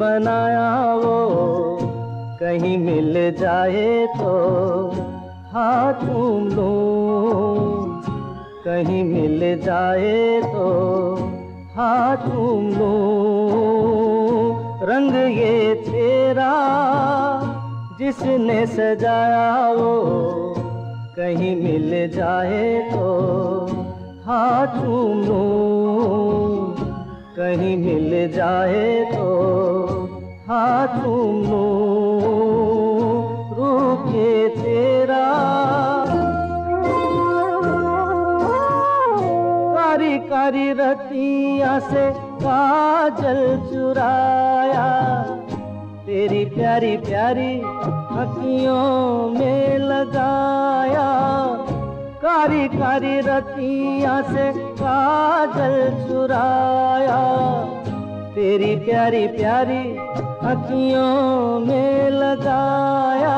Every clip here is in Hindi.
बनाया वो कहीं मिल जाए तो हाथ थूम लूं, कहीं मिल जाए तो हाथ थूम लूं। रंग ये तेरा जिसने सजाया वो कहीं मिल जाए तो हाथ थूम लूं, कहीं मिल जाए तो हाथ थूम लूं। रूप ये तेरा कारी कारी रतियाँ से काजल चुराया, तेरी प्यारी प्यारी अखियों में लगाया। कारी कारी रतियाँ से काजल चुराया, तेरी प्यारी प्यारी अखियों में लगाया।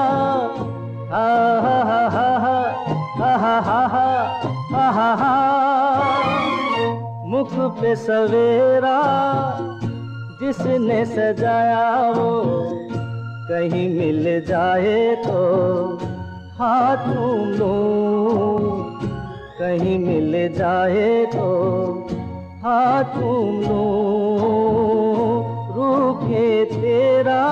हा हा हा हा हा हा हा हा हा हा। मुख पे सवेरा जिसने सजाया वो कहीं मिल जाए तो हाथ थूम लूं, कहीं मिल जाए तो हाथ थूम लूं। रूप ये तेरा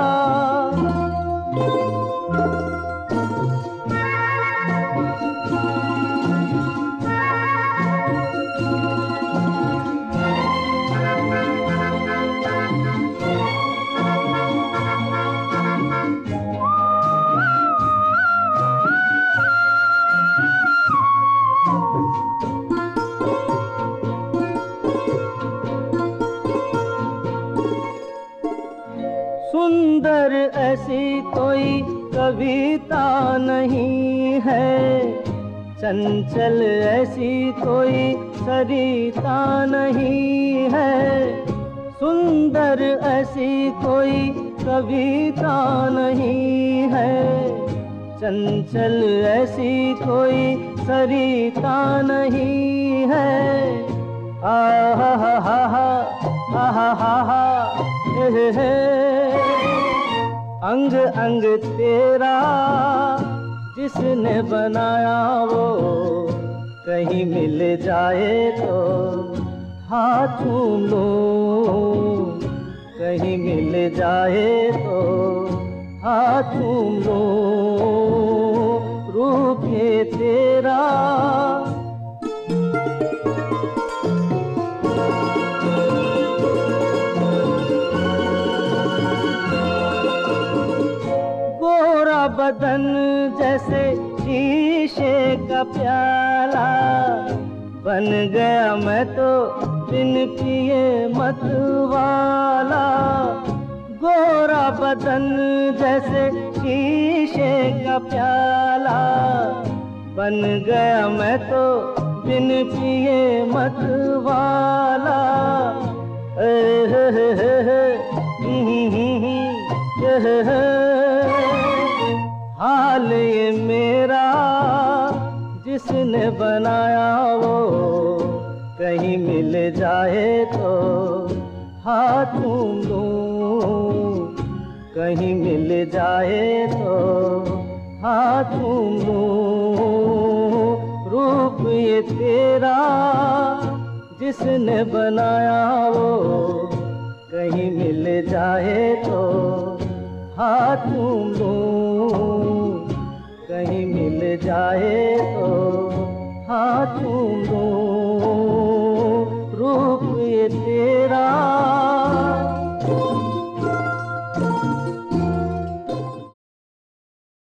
सुंदर ऐसी कोई कविता नहीं है, चंचल ऐसी कोई सरिता नहीं है। सुंदर ऐसी कोई कविता नहीं है, चंचल ऐसी कोई सरिता नहीं है। आ हा हा हा हा हा हा हा। अंग अंग तेरा जिसने बनाया वो कहीं मिल जाए तो हाथ थूम लूं, कहीं मिल जाए तो हाथ थूम लूं। रूप ये तेरा बदन जैसे शीशे का प्याला, बन गया मैं तो बिन पिए मतवाला। गोरा बदन जैसे शीशे का प्याला, बन गया मैं तो बिन पिए मतवाला। हाल ये मेरा जिसने बनाया वो कहीं मिल जाए तो हाथ थूम लूं, कहीं मिल जाए तो हाथ थूम लूं। रूप ये तेरा जिसने बनाया वो कहीं मिल जाए तो हाथ थूम लूं, कहीं मिल जाए तो हाथ थूम लूं।